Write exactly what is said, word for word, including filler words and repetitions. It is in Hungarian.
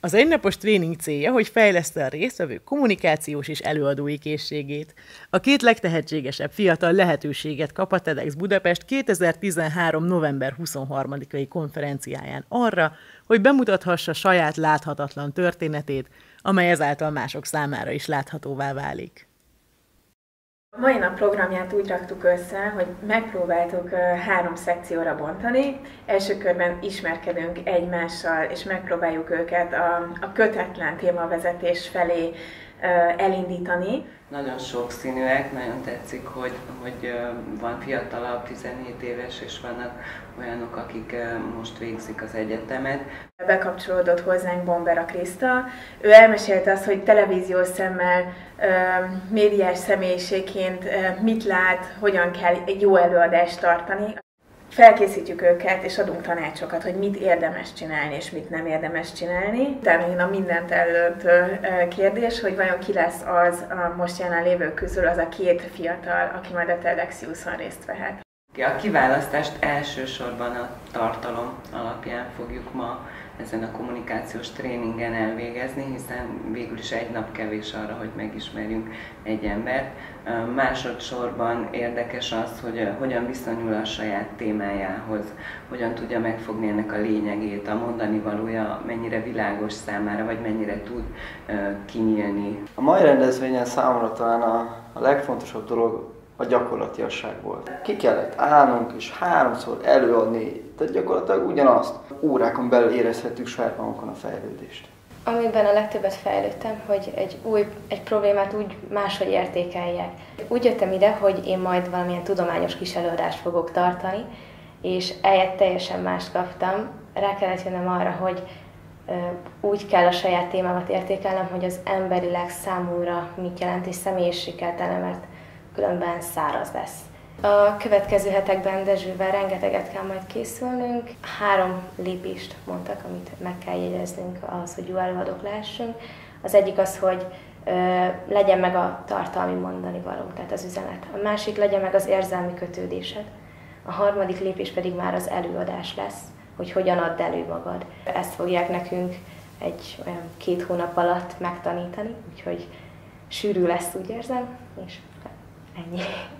Az egynapos tréning célja, hogy fejleszte a résztvevők kommunikációs és előadói készségét. A két legtehetségesebb fiatal lehetőséget kap a TEDx Budapest kétezer-tizenhárom november huszonharmadikai konferenciáján arra, hogy bemutathassa saját láthatatlan történetét, amely ezáltal mások számára is láthatóvá válik. A mai nap programját úgy raktuk össze, hogy megpróbáltuk három szekcióra bontani. Első körben ismerkedünk egymással, és megpróbáljuk őket a, a kötetlen témavezetés felé elindítani. Nagyon sokszínűek, nagyon tetszik, hogy, hogy van fiatalabb, tizenhét éves, és vannak olyanok, akik most végzik az egyetemet. Bekapcsolódott hozzánk Bombera Krisztina. Ő elmesélte azt, hogy televíziós szemmel, médiás személyiségként mit lát, hogyan kell egy jó előadást tartani. Felkészítjük őket, és adunk tanácsokat, hogy mit érdemes csinálni, és mit nem érdemes csinálni. Utána a mindent előtt kérdés, hogy vajon ki lesz az a most jelen lévők közül az a két fiatal, aki majd a TEDxiuson részt vehet. A kiválasztást elsősorban a tartalom alapján fogjuk ma ezen a kommunikációs tréningen elvégezni, hiszen végül is egy nap kevés arra, hogy megismerjünk egy embert. Másodszorban érdekes az, hogy hogyan viszonyul a saját témájához, hogyan tudja megfogni ennek a lényegét, a mondani valója mennyire világos számára, vagy mennyire tud kinyílni. A mai rendezvényen számomra talán a, a legfontosabb dolog a gyakorlatiasság volt. Ki kellett állnunk és háromszor előadni, tehát gyakorlatilag ugyanazt. Órákon belül érezhettük saját magunkon a fejlődést. Amiben a legtöbbet fejlődtem, hogy egy új egy problémát úgy máshogy értékelják. Úgy jöttem ide, hogy én majd valamilyen tudományos kis előadást fogok tartani, és ehelyett teljesen mást kaptam. Rá kellett jönnöm arra, hogy úgy kell a saját témámat értékelnem, hogy az emberileg számomra mit jelent, és személyessé kell tennem, mert különben száraz lesz. A következő hetekben Dezsővel rengeteget kell majd készülnünk. Három lépést mondtak, amit meg kell jegyeznünk ahhoz, hogy jó előadók lehessünk. Az egyik az, hogy ö, legyen meg a tartalmi mondani való, tehát az üzenet. A másik, legyen meg az érzelmi kötődésed. A harmadik lépés pedig már az előadás lesz, hogy hogyan add elő magad. Ezt fogják nekünk egy olyan két hónap alatt megtanítani, úgyhogy sűrű lesz, úgy érzem, és ennyi.